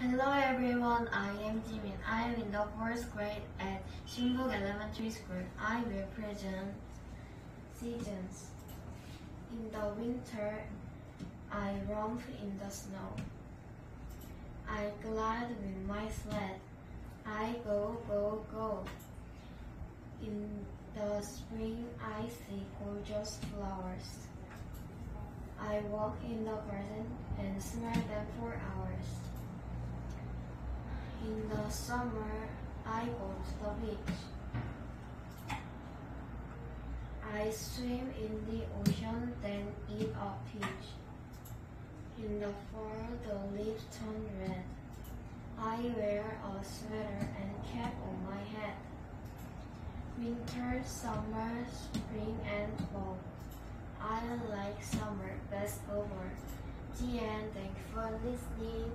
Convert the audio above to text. Hello everyone, I am Jimin. I am in the 4th grade at Shinbuk Elementary School. I will present seasons. In the winter, I romp in the snow. I glide with my sled. I go, go, go. In the spring, I see gorgeous flowers. I walk in the garden and smell them for hours. In the summer, I go to the beach. I swim in the ocean, then eat a peach. In the fall, the leaves turn red. I wear a sweater and cap on my head. Winter, summer, spring, and fall. I like summer best over. The end. Thank you for listening.